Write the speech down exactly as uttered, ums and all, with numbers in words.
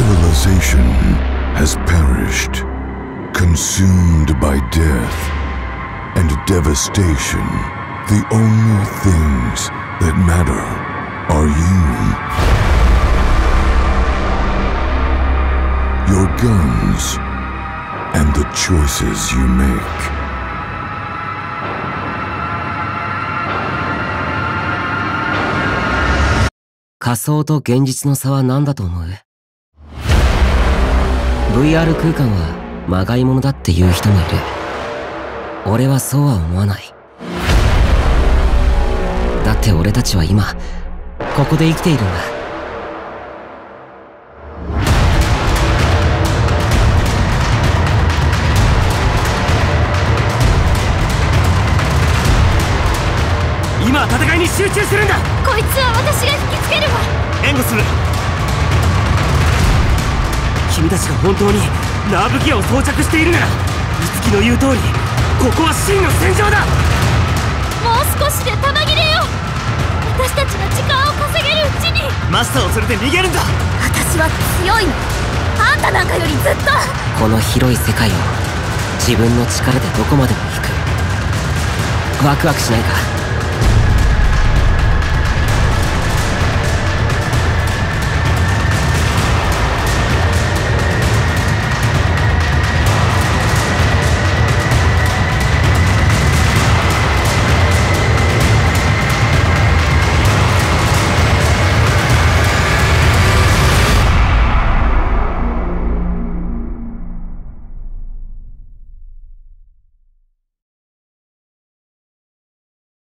Civilization has perished, consumed by death and devastation. The only things that matter are you, your guns, and the choices you make.仮想と現実の差は何だと思う ブイアール 空間はまがいものだっていう人もいる。俺はそうは思わない。だって俺たちは今ここで生きているんだ。今戦いに集中するんだ。こいつは私が引きつけるわ。援護する。君たちが本当にナーブギアを装着しているなら、五木の言う通りここは真の戦場だ。もう少しで弾切れよ。私たちが時間を稼げるうちにマスターを連れて逃げるんだ。私は強いの。あんたなんかよりずっと。この広い世界を自分の力でどこまでも行く。ワクワクしないか。